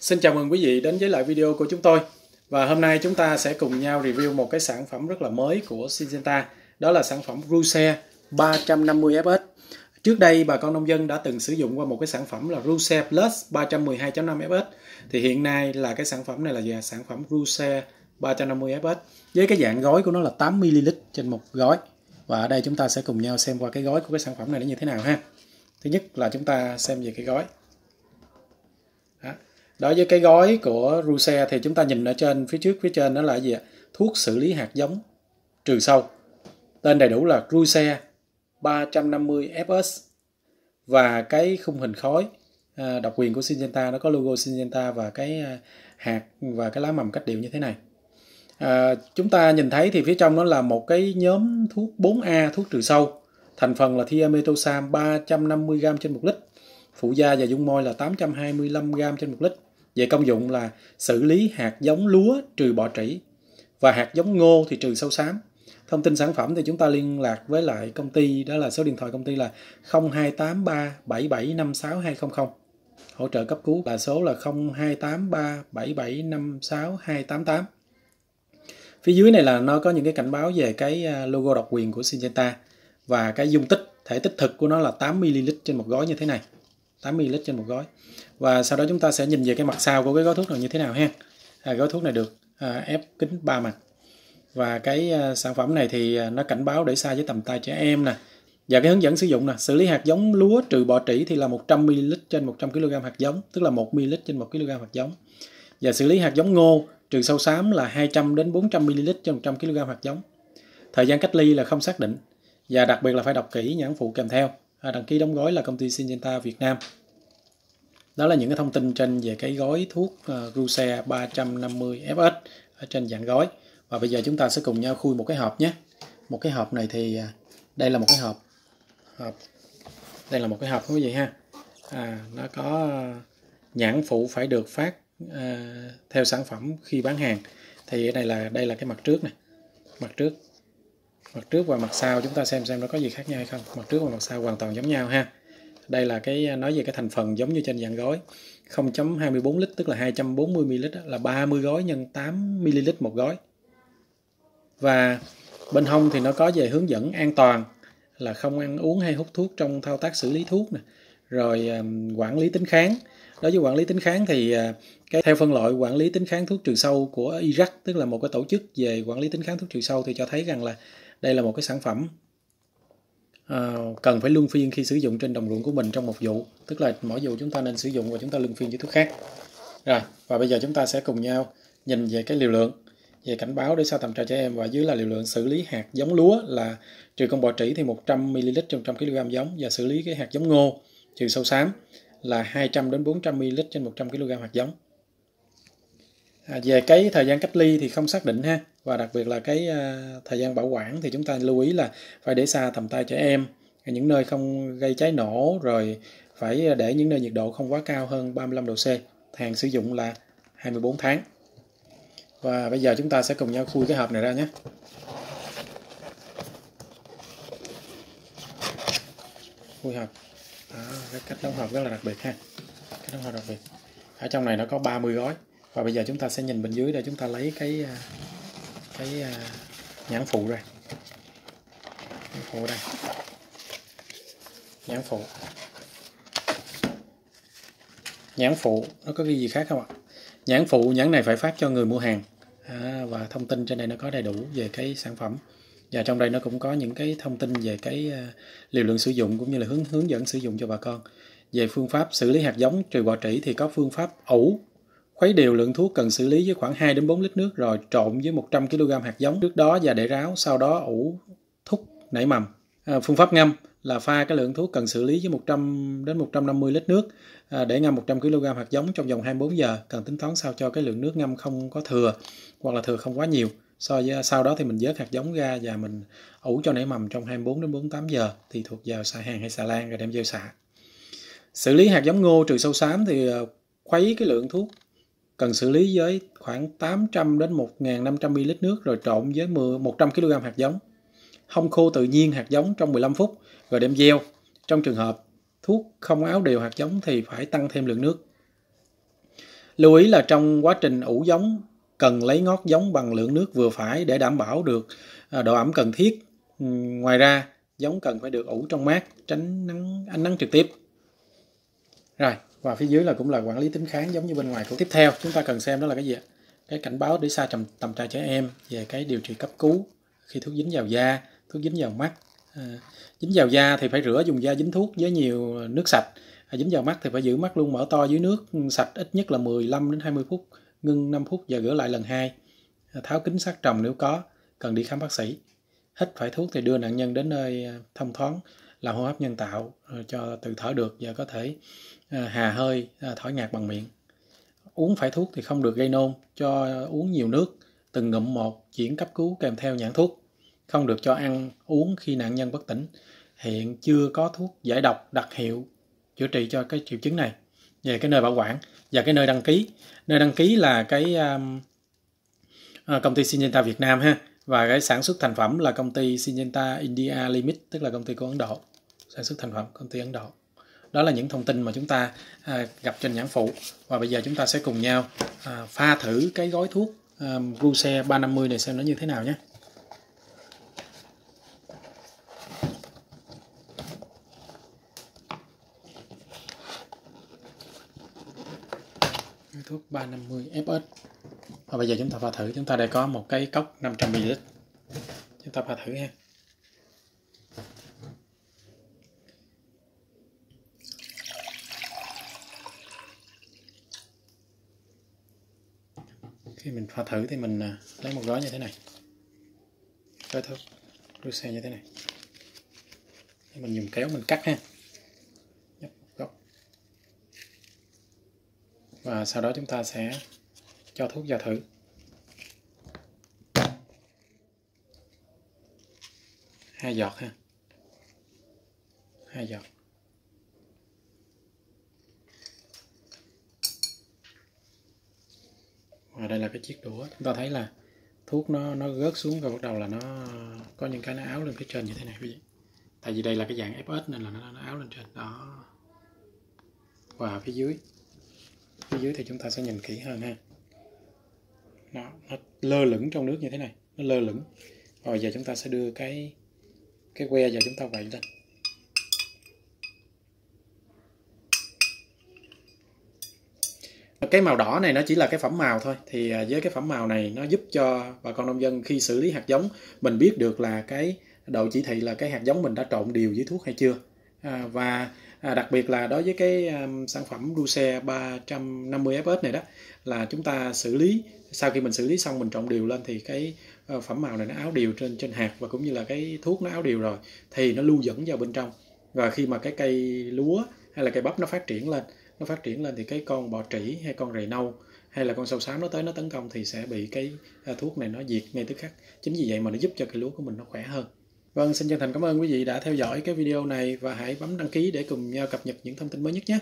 Xin chào mừng quý vị đến với lại video của chúng tôi. Và hôm nay chúng ta sẽ cùng nhau review một cái sản phẩm rất là mới của Syngenta. Đó là sản phẩm Cruiser 350 FS. Trước đây bà con nông dân đã từng sử dụng qua một cái sản phẩm là Cruiser Plus 312 5 FS. Thì hiện nay là cái sản phẩm này là sản phẩm Cruiser 350 FS. Với cái dạng gói của nó là 8ml trên một gói. Và ở đây chúng ta sẽ cùng nhau xem qua cái gói của cái sản phẩm này nó như thế nào ha. Thứ nhất là chúng ta xem về cái gói. Đối với cái gói của Cruiser thì chúng ta nhìn ở trên phía trên đó là gì ạ? Thuốc xử lý hạt giống trừ sâu. Tên đầy đủ là Cruiser 350 FS và cái khung hình khói độc quyền của Syngenta, nó có logo Syngenta và cái hạt và cái lá mầm cách điệu như thế này. Chúng ta nhìn thấy thì phía trong nó là một cái nhóm thuốc 4A, thuốc trừ sâu. Thành phần là thiamethoxam 350g trên 1 lít. Phụ gia và dung môi là 825g trên 1 lít. Về công dụng là xử lý hạt giống lúa trừ bọ trĩ và hạt giống ngô thì trừ sâu xám. Thông tin sản phẩm thì chúng ta liên lạc với lại công ty, đó là số điện thoại công ty là 02837756 200. Hỗ trợ cấp cứu là số là 02837756 288. Phía dưới này là nó có những cái cảnh báo về cái logo độc quyền của Syngenta và cái dung tích, thể tích thực của nó là 8ml trên một gói như thế này. 8ml trên một gói. Và sau đó chúng ta sẽ nhìn về cái mặt sau của cái gói thuốc này như thế nào ha. Gói thuốc này được ép kính 3 mặt. Và cái sản phẩm này thì nó cảnh báo để xa với tầm tay trẻ em nè. Và cái hướng dẫn sử dụng nè, xử lý hạt giống lúa trừ bọ trĩ thì là 100ml trên 100kg hạt giống, tức là 1ml trên 1kg hạt giống. Và xử lý hạt giống ngô trừ sâu xám là 200 đến 400ml trên 100kg hạt giống. Thời gian cách ly là không xác định. Và đặc biệt là phải đọc kỹ nhãn phụ kèm theo. Đăng ký đóng gói là công ty Syngenta Việt Nam. Đó là những cái thông tin trên về cái gói thuốc Cruiser 350 FS ở trên dạng gói. Và bây giờ chúng ta sẽ cùng nhau khui một cái hộp nhé. Một cái hộp này thì đây là một cái hộp. Đây là một cái hộp quý vị ha. Nó có nhãn phụ phải được phát theo sản phẩm khi bán hàng. Thì đây là cái mặt trước này. Mặt trước và mặt sau chúng ta xem nó có gì khác nhau hay không. Mặt trước và mặt sau hoàn toàn giống nhau ha. Đây là cái nói về cái thành phần giống như trên dạng gói. 0.24 lít tức là 240ml là 30 gói nhân 8ml một gói. Và bên hông thì nó có về hướng dẫn an toàn là không ăn uống hay hút thuốc trong thao tác xử lý thuốc nè. Rồi quản lý tính kháng. Đối với quản lý tính kháng thì theo phân loại quản lý tính kháng thuốc trừ sâu của Iraq, tức là một cái tổ chức về quản lý tính kháng thuốc trừ sâu, thì cho thấy rằng là đây là một cái sản phẩm cần phải luân phiên khi sử dụng trên đồng ruộng của mình trong một vụ. Tức là mỗi vụ chúng ta nên sử dụng và chúng ta luân phiên với thuốc khác. Rồi, và bây giờ chúng ta sẽ cùng nhau nhìn về cái liều lượng, về cảnh báo để sao tầm trà trẻ em, và dưới là liều lượng xử lý hạt giống lúa là trừ con bọ trĩ thì 100ml trên 100kg giống, và xử lý cái hạt giống ngô trừ sâu xám là 200 đến 400ml trên 100kg hạt giống. Về cái thời gian cách ly thì không xác định ha, và đặc biệt là cái thời gian bảo quản thì chúng ta lưu ý là phải để xa tầm tay trẻ em, những nơi không gây cháy nổ, rồi phải để những nơi nhiệt độ không quá cao hơn 35 độ C. Thời hạn sử dụng là 24 tháng. Và bây giờ chúng ta sẽ cùng nhau khui cái hộp này ra nhé. Khui hộp. Cái cách đóng hộp rất là đặc biệt ha. Cách đóng hộp đặc biệt. Ở trong này nó có 30 gói. Và bây giờ chúng ta sẽ nhìn bên dưới để chúng ta lấy cái nhãn phụ ra. Nhãn phụ đây. Nhãn phụ. Nhãn phụ nó có cái gì khác không ạ? Nhãn phụ, nhãn này phải phát cho người mua hàng. Và thông tin trên đây nó có đầy đủ về cái sản phẩm. Và trong đây nó cũng có những cái thông tin về cái liều lượng sử dụng cũng như là hướng dẫn sử dụng cho bà con. Về phương pháp xử lý hạt giống trừ bọ trĩ thì có phương pháp ủ. Khuấy đều lượng thuốc cần xử lý với khoảng 2 đến 4 lít nước rồi trộn với 100kg hạt giống trước đó và để ráo, sau đó ủ thúc nảy mầm. Phương pháp ngâm là pha cái lượng thuốc cần xử lý với 100 đến 150 lít nước để ngâm 100kg hạt giống trong vòng 24 giờ, cần tính toán sao cho cái lượng nước ngâm không có thừa hoặc là thừa không quá nhiều. Sau đó thì mình vớt hạt giống ra và mình ủ cho nảy mầm trong 24 đến 48 giờ thì thuộc vào xà hàng hay xà lan rồi đem gieo xạ. Xử lý hạt giống ngô trừ sâu xám thì khuấy cái lượng thuốc cần xử lý với khoảng 800 đến 1.500ml nước rồi trộn với 100kg hạt giống. Hong khô tự nhiên hạt giống trong 15 phút rồi đem gieo. Trong trường hợp thuốc không áo đều hạt giống thì phải tăng thêm lượng nước. Lưu ý là trong quá trình ủ giống cần lấy ngót giống bằng lượng nước vừa phải để đảm bảo được độ ẩm cần thiết. Ngoài ra, giống cần phải được ủ trong mát, tránh ánh nắng trực tiếp. Rồi, và phía dưới là cũng là quản lý tính kháng giống như bên ngoài. Cũng tiếp theo chúng ta cần xem đó là cái gì ạ? Cái cảnh báo để xa tầm tay trẻ em về cái điều trị cấp cứu khi thuốc dính vào da, thuốc dính vào mắt. Dính vào da thì phải rửa dùng da dính thuốc với nhiều nước sạch. Dính vào mắt thì phải giữ mắt luôn mở to dưới nước sạch ít nhất là 15 đến 20 phút, ngưng 5 phút và rửa lại lần 2. Tháo kính sát tròng nếu có, cần đi khám bác sĩ. Hít phải thuốc thì đưa nạn nhân đến nơi thông thoáng, làm hô hấp nhân tạo cho tự thở được và có thể hà hơi, thổi ngạt bằng miệng. Uống phải thuốc thì không được gây nôn, cho uống nhiều nước, từng ngụm một, chuyển cấp cứu kèm theo nhãn thuốc. Không được cho ăn, uống khi nạn nhân bất tỉnh. Hiện chưa có thuốc giải độc đặc hiệu chữa trị cho cái triệu chứng này. Về cái nơi bảo quản và cái nơi đăng ký. Nơi đăng ký là cái công ty Syngenta Việt Nam ha. Và cái sản xuất thành phẩm là công ty Syngenta India Limit, tức là công ty của Ấn Độ. Sản xuất thành phẩm công ty Ấn Độ. Đó là những thông tin mà chúng ta gặp trên nhãn phụ. Và bây giờ chúng ta sẽ cùng nhau pha thử cái gói thuốc Cruiser 350 này xem nó như thế nào nhé. Thuốc 350 FS. Và bây giờ chúng ta pha thử. Chúng ta đây có một cái cốc 500ml. Chúng ta pha thử ha. Khi mình pha thử thì mình lấy một gói như thế này. Gói thuốc Cruiser như thế này. Mình dùng kéo mình cắt ha. Và sau đó chúng ta sẽ cho thuốc vào thử. Hai giọt ha. Hai giọt. Và đây là cái chiếc đũa. Chúng ta thấy là thuốc nó gớt xuống rồi bắt đầu là nó có những cái nó áo lên phía trên như thế này quý vị. Tại vì đây là cái dạng FS nên là nó áo lên trên. Đó. Và phía dưới. Phía dưới thì chúng ta sẽ nhìn kỹ hơn ha. Nó lơ lửng trong nước như thế này. Nó lơ lửng. Rồi giờ chúng ta sẽ đưa cái que vào chúng ta vẩy lên. Cái màu đỏ này nó chỉ là cái phẩm màu thôi. Thì với cái phẩm màu này nó giúp cho bà con nông dân khi xử lý hạt giống mình biết được là cái độ chỉ thị là cái hạt giống mình đã trộn đều với thuốc hay chưa. Đặc biệt là đối với cái sản phẩm Cruiser 350 FS này đó là chúng ta xử lý, sau khi mình xử lý xong mình trộn đều lên thì cái phẩm màu này nó áo đều trên hạt và cũng như là cái thuốc nó áo đều rồi thì nó lưu dẫn vào bên trong. Và khi mà cái cây lúa hay là cây bắp nó phát triển lên thì cái con bọ trĩ hay con rầy nâu hay là con sâu xám nó tới nó tấn công thì sẽ bị cái thuốc này nó diệt ngay tức khắc. Chính vì vậy mà nó giúp cho cây lúa của mình nó khỏe hơn. Vâng, xin chân thành cảm ơn quý vị đã theo dõi cái video này và hãy bấm đăng ký để cùng nhau cập nhật những thông tin mới nhất nhé.